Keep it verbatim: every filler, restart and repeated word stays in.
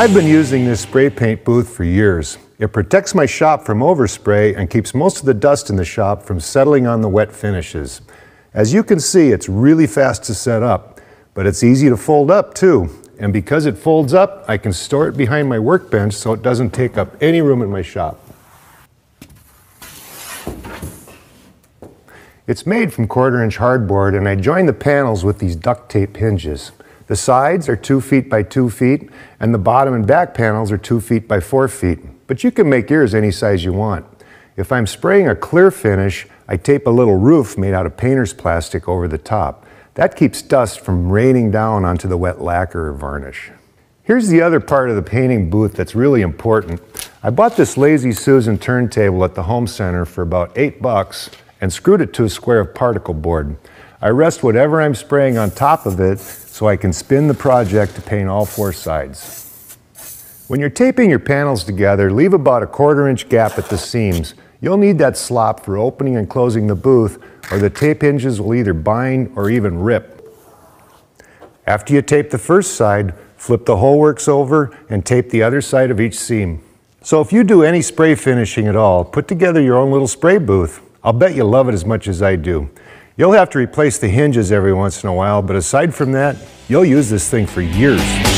I've been using this spray paint booth for years. It protects my shop from overspray and keeps most of the dust in the shop from settling on the wet finishes. As you can see, it's really fast to set up, but it's easy to fold up too. And because it folds up, I can store it behind my workbench so it doesn't take up any room in my shop. It's made from quarter inch hardboard, and I join the panels with these duct tape hinges. The sides are two feet by two feet, and the bottom and back panels are two feet by four feet. But you can make yours any size you want. If I'm spraying a clear finish, I tape a little roof made out of painter's plastic over the top. That keeps dust from raining down onto the wet lacquer or varnish. Here's the other part of the painting booth that's really important. I bought this Lazy Susan turntable at the home center for about eight bucks and screwed it to a square of particle board. I rest whatever I'm spraying on top of it so I can spin the project to paint all four sides. When you're taping your panels together, leave about a quarter inch gap at the seams. You'll need that slop for opening and closing the booth, or the tape hinges will either bind or even rip. After you tape the first side, flip the whole works over and tape the other side of each seam. So if you do any spray finishing at all, put together your own little spray booth. I'll bet you love it as much as I do. You'll have to replace the hinges every once in a while, but aside from that, you'll use this thing for years.